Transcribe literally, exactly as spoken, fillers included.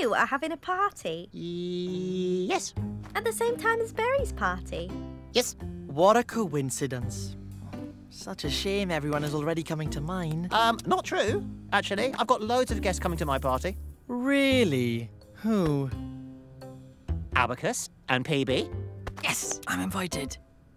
you are having a party? Yes. At the same time as Berry's party? Yes. What a coincidence. Such a shame everyone is already coming to mine. Um, not true, actually. I've got loads of guests coming to my party. Really? Who? Abacus and P B. Yes, I'm invited.